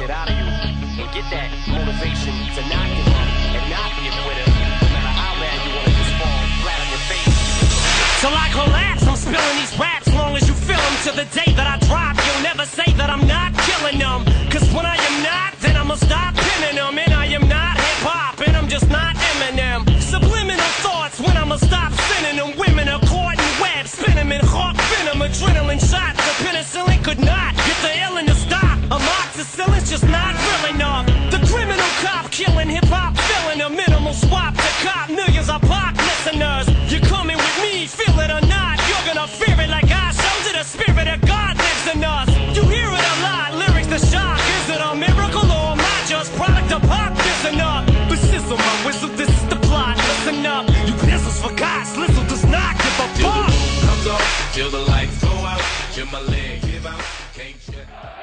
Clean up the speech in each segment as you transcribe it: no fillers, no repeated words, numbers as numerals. shit out of you and get that motivation to not give up and not be a quitter. No matter how bad you want to just fall flat on your face. Till I collapse, I'm spilling these raps long as you feel them. Till the day that I drop, you'll never say that I'm not killing them. Cause when I am not, then I'ma stop pinning them. And I am not hip-hop, and I'm just not Eminem. Subliminal thoughts when I'ma stop spinning them. Women are caught in web, spin them in hawk venom. Adrenaline shots, the penicillin could not get the illness to stop. Amoxicillin's just not real enough. The criminal cop killing hip-hop, filling a minimal swap to cop. Millions are pop listeners. You're coming with me, feel it or not. You're gonna fear it like I showed you. The spirit of God lives in us. You hear it a lot, lyrics to shock. Is it a miracle or am I just product of pop? Listen up, this is my whistle, this is the plot. Listen up, you pistols for God, Slizzle does not give a fuck. Comes off, till the lights go out, till my leg give out, can't shut up.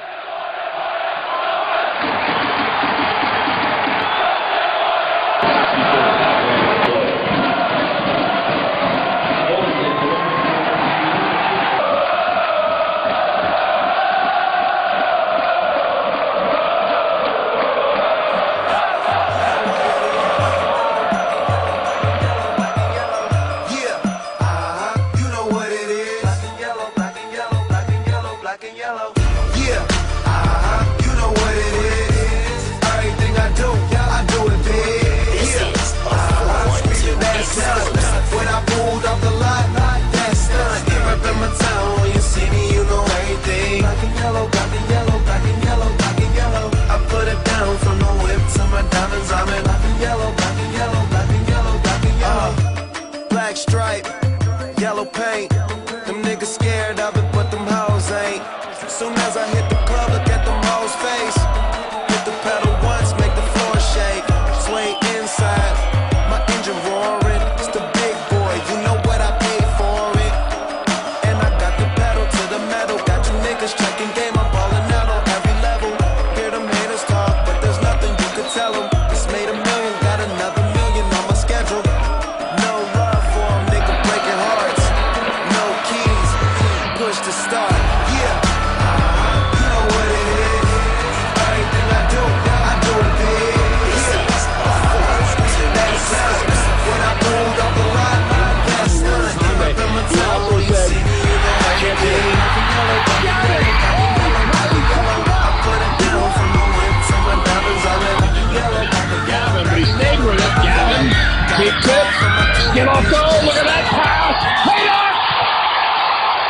Get off goal, look at that pass! Hejduk!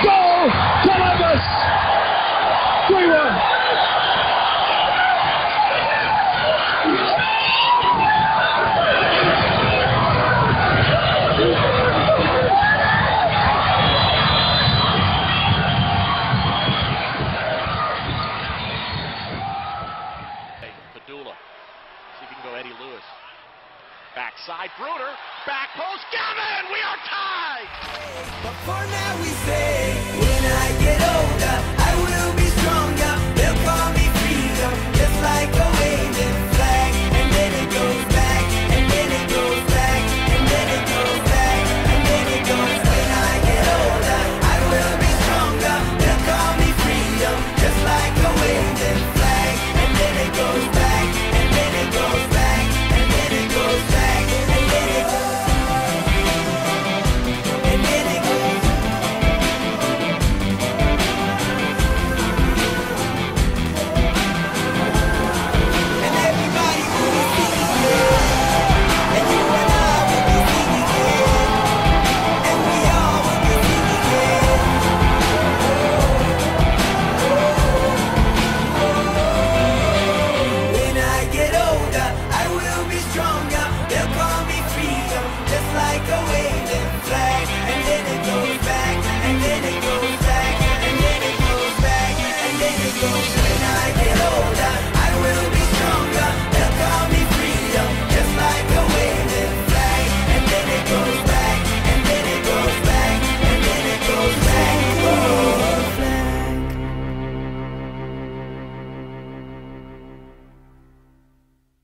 Goal! Columbus! 3-1! Hey, Padula. See if you can go Eddie Lewis. Backside, Bruder. Back post, Gavin, we are tied! But for now we say, when I get older...